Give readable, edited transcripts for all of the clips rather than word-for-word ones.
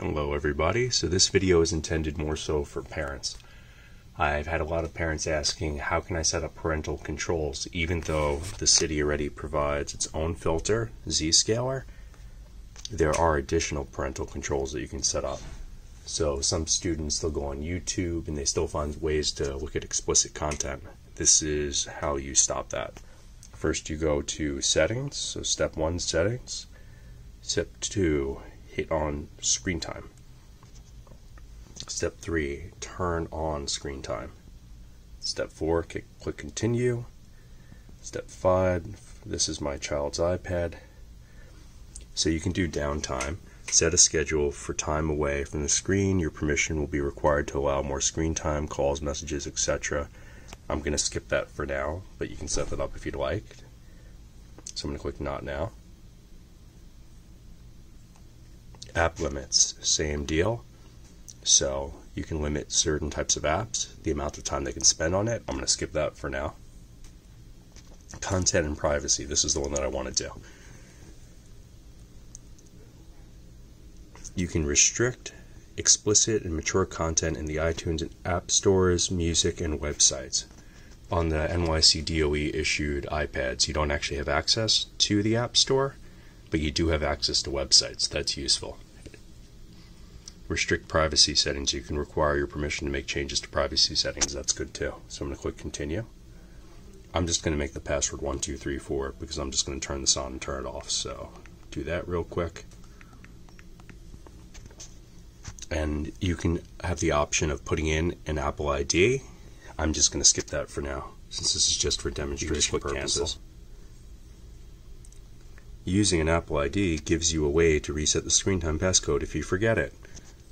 Hello everybody. So this video is intended more so for parents. I've had a lot of parents asking, how can I set up parental controls even though the city already provides its own filter, Zscaler? There are additional parental controls that you can set up. So some students still go on YouTube and they still find ways to look at explicit content. This is how you stop that. First you go to settings, so step 1, settings. Step 2, hit on screen time. Step 3, turn on screen time. Step 4, click continue. Step 5, this is my child's iPad. So you can do downtime. Set a schedule for time away from the screen. Your permission will be required to allow more screen time, calls, messages, etc. I'm going to skip that for now, but you can set that up if you'd like. So I'm going to click not now. App limits, same deal. So you can limit certain types of apps, the amount of time they can spend on it. I'm going to skip that for now. Content and privacy, this is the one that I want to do. You can restrict explicit and mature content in the iTunes and app stores, music, and websites. On the NYC DOE issued iPads, you don't actually have access to the app store, but you do have access to websites. That's useful. Restrict privacy settings. You can require your permission to make changes to privacy settings. That's good too. So I'm going to click continue. I'm just going to make the password 1234 because I'm just going to turn this on and turn it off. So do that real quick. And you can have the option of putting in an Apple ID. I'm just going to skip that for now since this is just for demonstration purposes. Cancel. Using an Apple ID gives you a way to reset the screen time passcode if you forget it.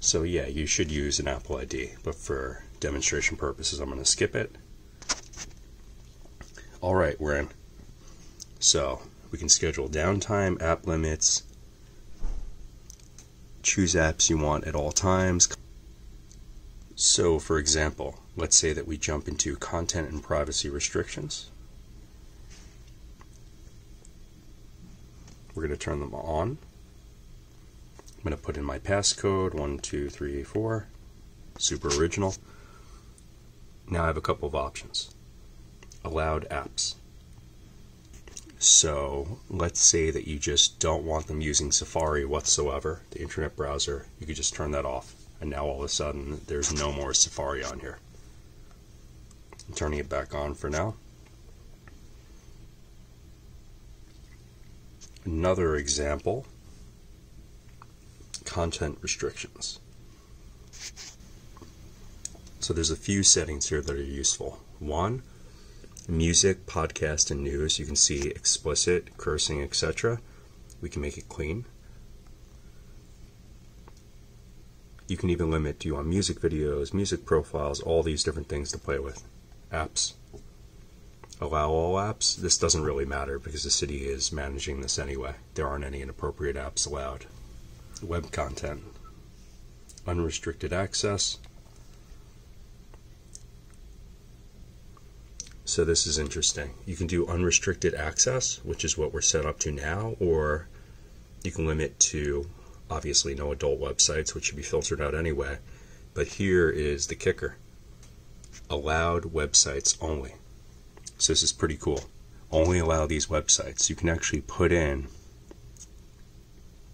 So yeah, you should use an Apple ID, but for demonstration purposes, I'm going to skip it. All right, we're in. So we can schedule downtime, app limits, choose apps you want at all times. So for example, let's say that we jump into content and privacy restrictions. We're going to turn them on. I'm going to put in my passcode, 1234, super original. Now I have a couple of options. Allowed apps. So let's say that you just don't want them using Safari whatsoever, the internet browser. You could just turn that off. And now all of a sudden there's no more Safari on here. I'm turning it back on for now. Another example, content restrictions. So there's a few settings here that are useful. One, music, podcast, and news. You can see explicit, cursing, etc. We can make it clean. You can even limit, do you want music videos, music profiles, all these different things to play with. Apps. Allow all apps. This doesn't really matter because the city is managing this anyway. There aren't any inappropriate apps allowed. Web content. Unrestricted access. So this is interesting. You can do unrestricted access, which is what we're set up to now, or you can limit to obviously no adult websites, which should be filtered out anyway. But here is the kicker. Allowed websites only. So this is pretty cool. Only allow these websites. You can actually put in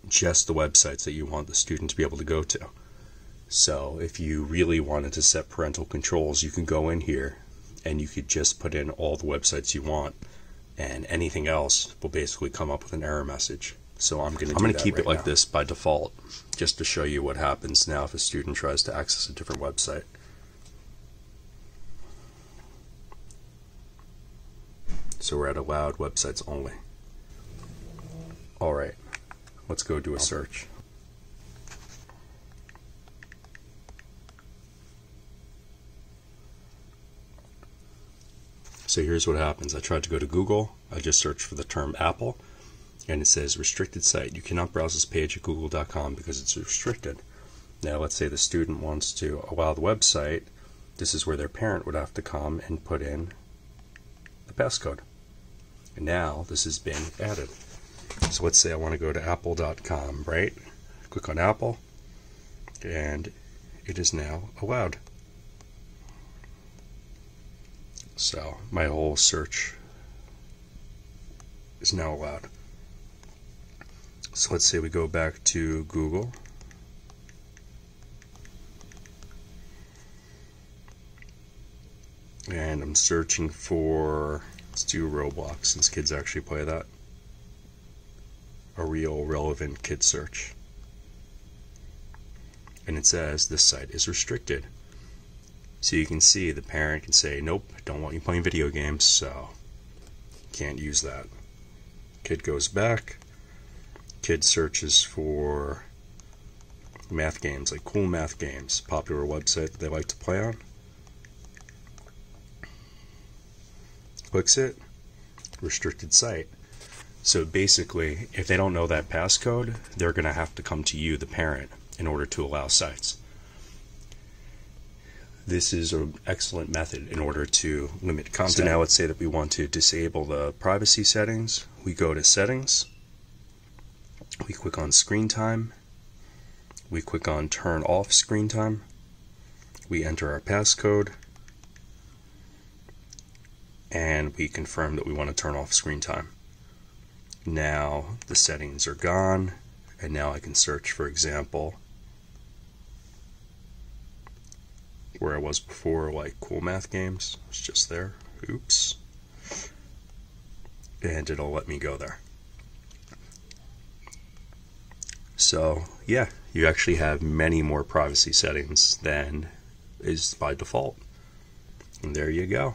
just the websites that you want the student to be able to go to. So if you really wanted to set parental controls, you can go in here and you could just put in all the websites you want, and anything else will basically come up with an error message. So I'm going to keep it like this by default, just to show you what happens now if a student tries to access a different website. So we're at allowed websites only. All right, let's go do a search. So here's what happens. I tried to go to Google. I just searched for the term Apple, and it says restricted site. You cannot browse this page at google.com because it's restricted. Now let's say the student wants to allow the website. This is where their parent would have to come and put in the passcode. And now this has been added. So let's say I want to go to apple.com, right? Click on Apple. and it is now allowed. So my whole search is now allowed. So let's say we go back to Google, and I'm searching for, let's do Roblox, since kids actually play that, a real relevant kid search. And it says this site is restricted. So you can see the parent can say, nope, don't want you playing video games, so can't use that. Kid goes back, kid searches for math games, like Cool Math Games, popular website that they like to play on. Clicks it, restricted site. So basically, if they don't know that passcode, they're going to have to come to you, the parent, in order to allow sites. This is an excellent method in order to limit content. So now let's say that we want to disable the privacy settings. We go to settings, we click on screen time, we click on turn off screen time, we enter our passcode, and we confirm that we want to turn off screen time. Now the settings are gone, and now I can search, for example, where I was before, like Cool Math Games. It's just there, oops, and it'll let me go there. So yeah, you actually have many more privacy settings than is by default. And there you go.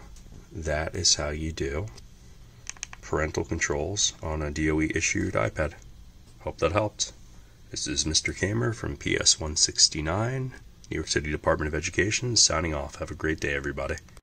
That is how you do parental controls on a DOE-issued iPad. Hope that helped. This is Mr. Kamer from PS 169, New York City Department of Education, signing off. Have a great day, everybody.